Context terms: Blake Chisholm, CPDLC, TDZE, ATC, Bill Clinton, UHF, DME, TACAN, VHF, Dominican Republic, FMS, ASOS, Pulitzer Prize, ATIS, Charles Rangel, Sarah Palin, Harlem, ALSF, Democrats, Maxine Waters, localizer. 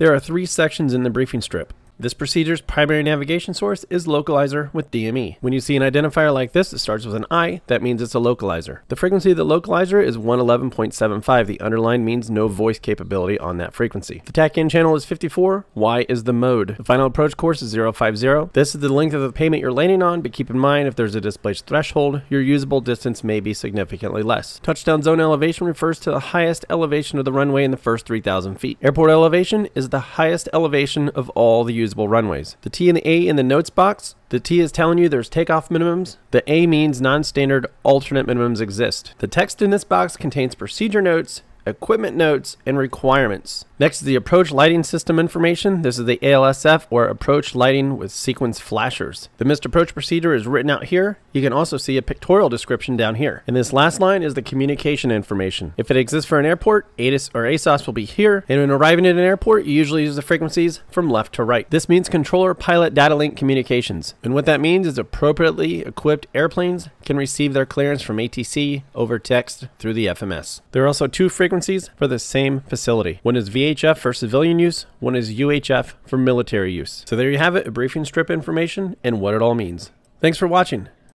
There are three sections in the briefing strip. This procedure's primary navigation source is localizer with DME. When you see an identifier like this that starts with an I, that means it's a localizer. The frequency of the localizer is 111.75. The underline means no voice capability on that frequency. The TACAN channel is 54. Y is the mode. The final approach course is 050. This is the length of the pavement you're landing on, but keep in mind if there's a displaced threshold, your usable distance may be significantly less. Touchdown zone elevation refers to the highest elevation of the runway in the first 3,000 feet. Airport elevation is the highest elevation of all the usable runways. The T and the A in the notes box. The T is telling you there's takeoff minimums. The A means non-standard alternate minimums exist. The text in this box contains procedure notes, equipment notes, and requirements. Next is the approach lighting system information. This is the ALSF, or approach lighting with sequence flashers. The missed approach procedure is written out here. You can also see a pictorial description down here. And this last line is the communication information. If it exists for an airport, ATIS or ASOS will be here. And when arriving at an airport, you usually use the frequencies from left to right. This means controller pilot data link communications. And what that means is appropriately equipped airplanes can receive their clearance from ATC over text through the FMS. There are also two frequencies for the same facility. One is VHF for civilian use, one is UHF for military use. So there you have it, a briefing strip information and what it all means. Thanks for watching.